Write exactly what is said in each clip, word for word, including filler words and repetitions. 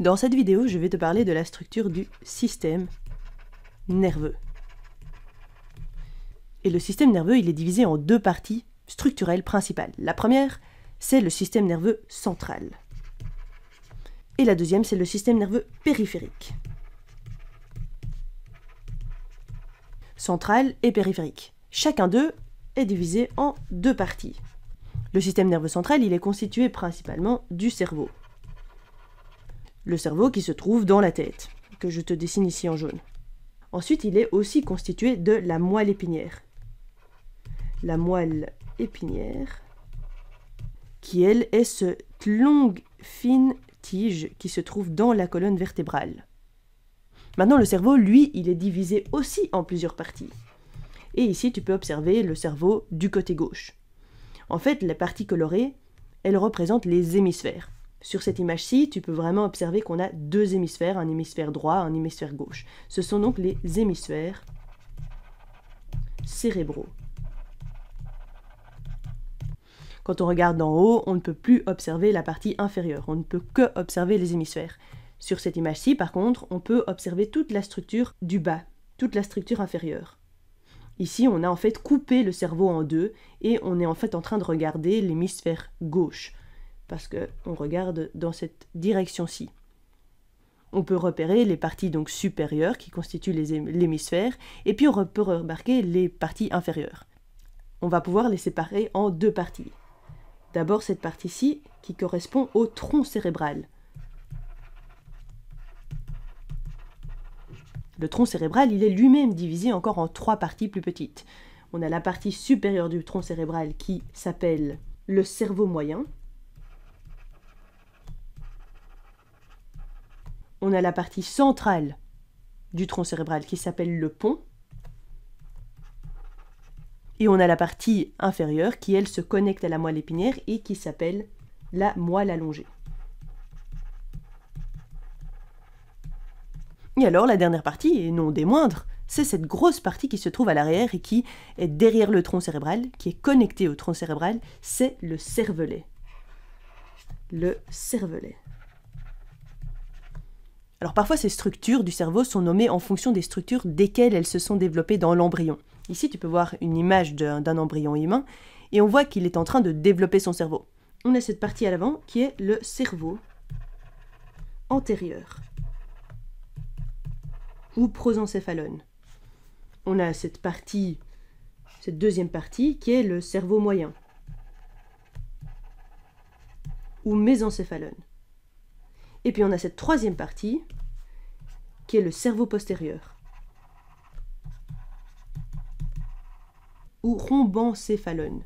Dans cette vidéo, je vais te parler de la structure du système nerveux. Et le système nerveux, il est divisé en deux parties structurelles principales. La première, c'est le système nerveux central. Et la deuxième, c'est le système nerveux périphérique. Central et périphérique. Chacun d'eux est divisé en deux parties. Le système nerveux central, il est constitué principalement du cerveau. Le cerveau qui se trouve dans la tête, que je te dessine ici en jaune. Ensuite, il est aussi constitué de la moelle épinière. La moelle épinière, qui elle est cette longue, fine tige qui se trouve dans la colonne vertébrale. Maintenant, le cerveau, lui, il est divisé aussi en plusieurs parties. Et ici, tu peux observer le cerveau du côté gauche. En fait, la partie colorée, elle représente les hémisphères. Sur cette image-ci, tu peux vraiment observer qu'on a deux hémisphères, un hémisphère droit, un hémisphère gauche. Ce sont donc les hémisphères cérébraux. Quand on regarde d'en haut, on ne peut plus observer la partie inférieure, on ne peut que observer les hémisphères. Sur cette image-ci, par contre, on peut observer toute la structure du bas, toute la structure inférieure. Ici, on a en fait coupé le cerveau en deux et on est en fait en train de regarder l'hémisphère gauche parce qu'on regarde dans cette direction-ci. On peut repérer les parties donc supérieures qui constituent l'hémisphère et puis on peut remarquer les parties inférieures. On va pouvoir les séparer en deux parties. D'abord cette partie-ci qui correspond au tronc cérébral. Le tronc cérébral, il est lui-même divisé encore en trois parties plus petites. On a la partie supérieure du tronc cérébral qui s'appelle le cerveau moyen. On a la partie centrale du tronc cérébral qui s'appelle le pont. Et on a la partie inférieure qui, elle, se connecte à la moelle épinière et qui s'appelle la moelle allongée. Et alors la dernière partie, et non des moindres, c'est cette grosse partie qui se trouve à l'arrière et qui est derrière le tronc cérébral, qui est connectée au tronc cérébral, c'est le cervelet. Le cervelet. Alors parfois ces structures du cerveau sont nommées en fonction des structures desquelles elles se sont développées dans l'embryon. Ici tu peux voir une image d'un embryon humain et on voit qu'il est en train de développer son cerveau. On a cette partie à l'avant qui est le cerveau antérieur. Ou prosencéphalone. On a cette partie, cette deuxième partie, qui est le cerveau moyen, ou mésencéphalone. Et puis on a cette troisième partie, qui est le cerveau postérieur, ou rhombencéphalone.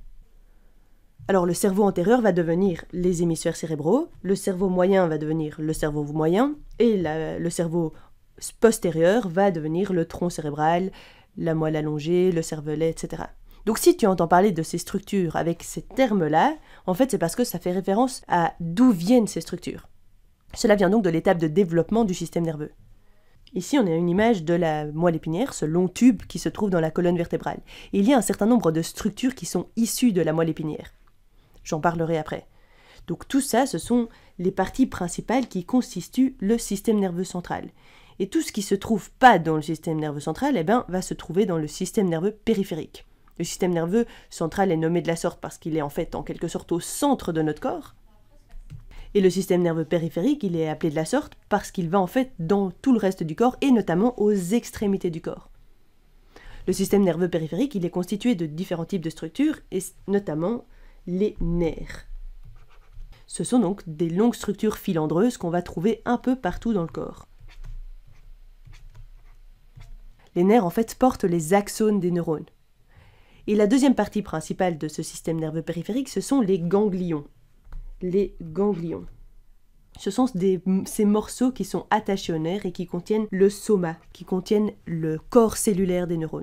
Alors le cerveau antérieur va devenir les hémisphères cérébraux, le cerveau moyen va devenir le cerveau moyen, et la, le cerveau postérieur va devenir le tronc cérébral, la moelle allongée, le cervelet, et cetera. Donc si tu entends parler de ces structures avec ces termes-là, en fait c'est parce que ça fait référence à d'où viennent ces structures. Cela vient donc de l'étape de développement du système nerveux. Ici on a une image de la moelle épinière, ce long tube qui se trouve dans la colonne vertébrale. Et il y a un certain nombre de structures qui sont issues de la moelle épinière. J'en parlerai après. Donc tout ça, ce sont les parties principales qui constituent le système nerveux central. Et tout ce qui ne se trouve pas dans le système nerveux central, eh ben, va se trouver dans le système nerveux périphérique. Le système nerveux central est nommé de la sorte parce qu'il est en fait en quelque sorte au centre de notre corps. Et le système nerveux périphérique, il est appelé de la sorte parce qu'il va en fait dans tout le reste du corps et notamment aux extrémités du corps. Le système nerveux périphérique, il est constitué de différents types de structures et notamment les nerfs. Ce sont donc des longues structures filandreuses qu'on va trouver un peu partout dans le corps. Les nerfs, en fait, portent les axones des neurones. Et la deuxième partie principale de ce système nerveux périphérique, ce sont les ganglions. Les ganglions. Ce sont des, ces morceaux qui sont attachés aux nerfs et qui contiennent le soma, qui contiennent le corps cellulaire des neurones.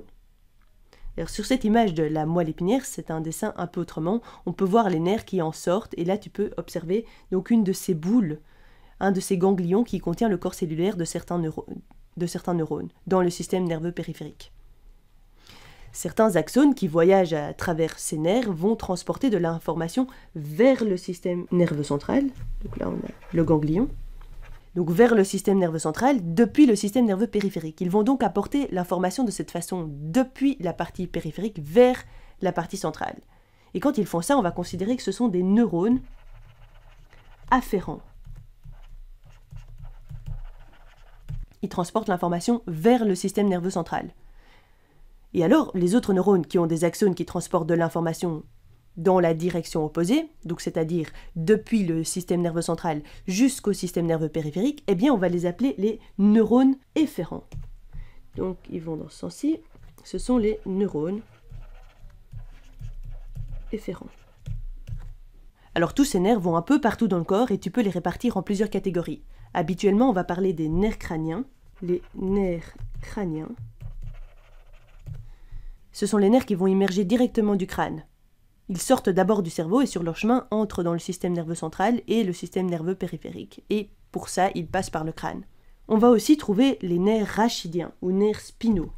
Alors, sur cette image de la moelle épinière, c'est un dessin un peu autrement, on peut voir les nerfs qui en sortent, et là tu peux observer donc une de ces boules, un de ces ganglions qui contient le corps cellulaire de certains neurones. de certains neurones dans le système nerveux périphérique. Certains axones qui voyagent à travers ces nerfs vont transporter de l'information vers le système nerveux central. Donc là on a le ganglion. donc vers le système nerveux central depuis le système nerveux périphérique. Ils vont donc apporter l'information de cette façon depuis la partie périphérique vers la partie centrale. Et quand ils font ça, on va considérer que ce sont des neurones afférents. Ils transportent l'information vers le système nerveux central. Et alors, les autres neurones qui ont des axones qui transportent de l'information dans la direction opposée, donc c'est-à-dire depuis le système nerveux central jusqu'au système nerveux périphérique, eh bien on va les appeler les neurones efférents. Donc ils vont dans ce sens-ci, ce sont les neurones efférents. Alors tous ces nerfs vont un peu partout dans le corps et tu peux les répartir en plusieurs catégories. Habituellement on va parler des nerfs crâniens, les nerfs crâniens. Ce sont les nerfs qui vont émerger directement du crâne. Ils sortent d'abord du cerveau et sur leur chemin entrent dans le système nerveux central et le système nerveux périphérique. Et pour ça, ils passent par le crâne. On va aussi trouver les nerfs rachidiens ou nerfs spinaux.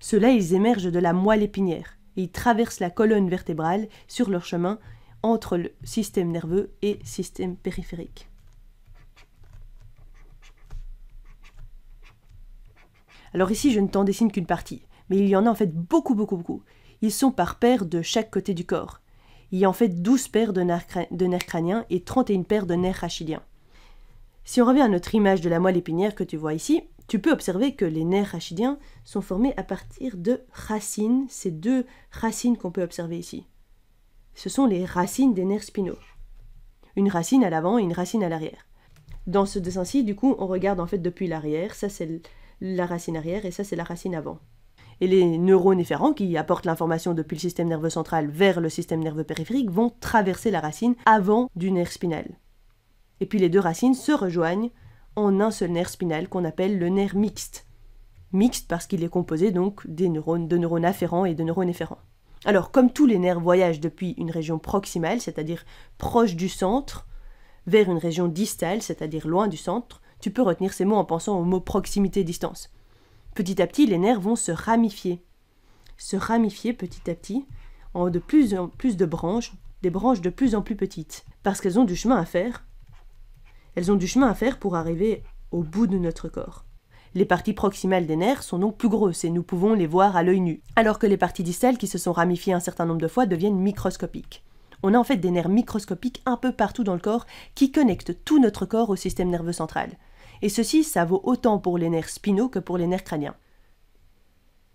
Ceux-là, ils émergent de la moelle épinière. Ils traversent la colonne vertébrale sur leur chemin entre le système nerveux et le système périphérique. Alors ici, je ne t'en dessine qu'une partie. Mais il y en a en fait beaucoup, beaucoup, beaucoup. Ils sont par paires de chaque côté du corps. Il y a en fait douze paires de nerfs, de nerfs crâniens et trente et une paires de nerfs rachidiens. Si on revient à notre image de la moelle épinière que tu vois ici, tu peux observer que les nerfs rachidiens sont formés à partir de racines, ces deux racines qu'on peut observer ici. Ce sont les racines des nerfs spinaux. Une racine à l'avant et une racine à l'arrière. Dans ce dessin-ci, du coup, on regarde en fait depuis l'arrière, ça c'est la racine arrière et ça c'est la racine avant. Et les neurones efférents qui apportent l'information depuis le système nerveux central vers le système nerveux périphérique vont traverser la racine avant du nerf spinal. Et puis les deux racines se rejoignent en un seul nerf spinal qu'on appelle le nerf mixte. Mixte parce qu'il est composé donc des neurones, de neurones afférents et de neurones efférents. Alors comme tous les nerfs voyagent depuis une région proximale, c'est-à-dire proche du centre, vers une région distale, c'est-à-dire loin du centre, tu peux retenir ces mots en pensant aux mots proximité-distance. Petit à petit, les nerfs vont se ramifier, se ramifier petit à petit en de plus en plus de branches, des branches de plus en plus petites, parce qu'elles ont du chemin à faire. Elles ont du chemin à faire pour arriver au bout de notre corps. Les parties proximales des nerfs sont donc plus grosses et nous pouvons les voir à l'œil nu, alors que les parties distales qui se sont ramifiées un certain nombre de fois deviennent microscopiques. On a en fait des nerfs microscopiques un peu partout dans le corps qui connectent tout notre corps au système nerveux central. Et ceci, ça vaut autant pour les nerfs spinaux que pour les nerfs crâniens.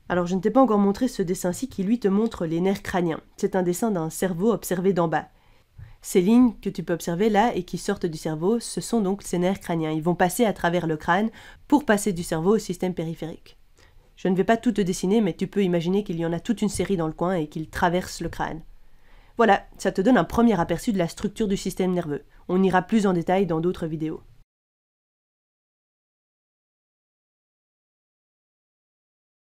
Alors je ne t'ai pas encore montré ce dessin-ci qui lui te montre les nerfs crâniens. C'est un dessin d'un cerveau observé d'en bas. Ces lignes que tu peux observer là et qui sortent du cerveau, ce sont donc ces nerfs crâniens. Ils vont passer à travers le crâne pour passer du cerveau au système périphérique. Je ne vais pas tout te dessiner, mais tu peux imaginer qu'il y en a toute une série dans le coin et qu'ils traversent le crâne. Voilà, ça te donne un premier aperçu de la structure du système nerveux. On ira plus en détail dans d'autres vidéos.